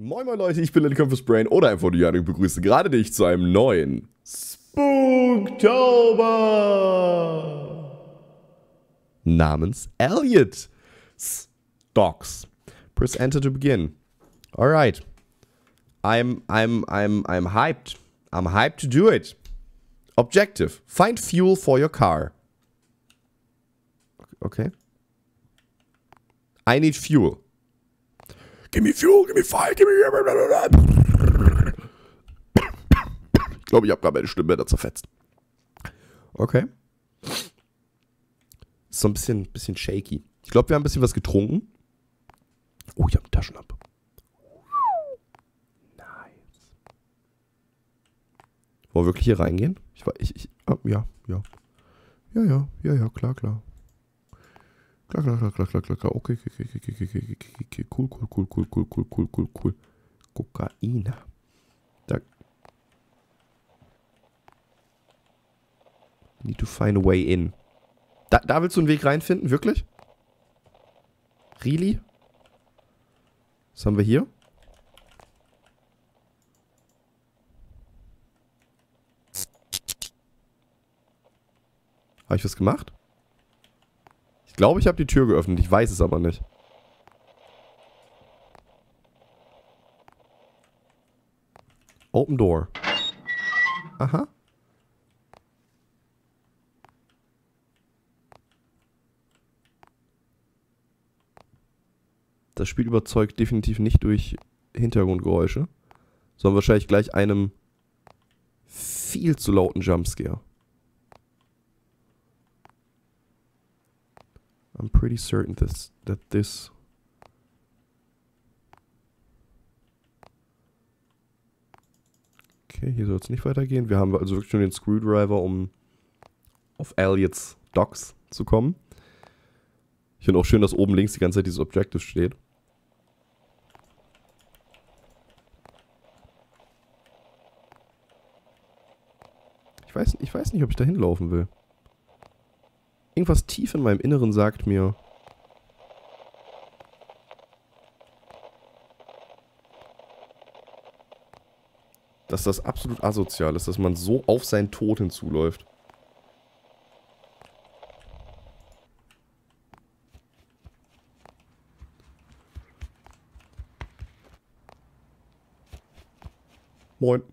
Moin moin Leute, ich bin LittleConfusedBrain oder einfach die Janik, begrüße gerade dich zu einem neuen Spooktober namens Elliot Docks. Press Enter to begin. Alright. I'm hyped. I'm hyped to do it. Objective: find fuel for your car. Okay. I need fuel. Give me fuel, give me fire, give me... Ich glaube, ich habe gerade meine Stimme da zerfetzt. Okay. Ist so ein bisschen shaky. Ich glaube, wir haben ein bisschen was getrunken. Oh, ich habe eine Taschenlampe. Nice. Wollen wir wirklich hier reingehen? Ja, klar. Klar. Okay. Cool. Kokaina. Da. Need to find a way in. Da willst du einen Weg reinfinden? Wirklich? Really? Was haben wir hier? Habe ich was gemacht? Ich glaube, ich habe die Tür geöffnet. Ich weiß es aber nicht. Open door. Aha. Das Spiel überzeugt definitiv nicht durch Hintergrundgeräusche, sondern wahrscheinlich gleich einem viel zu lauten Jumpscare. I'm pretty certain that this... Okay, hier soll es nicht weitergehen. Wir haben also wirklich schon den Screwdriver, um auf Elliot's Docks zu kommen. Ich finde auch schön, dass oben links die ganze Zeit dieses Objective steht. Ich weiß nicht, ob ich da hinlaufen will. Irgendwas tief in meinem Inneren sagt mir... dass das absolut asozial ist, dass man so auf seinen Tod hinzuläuft. Moin.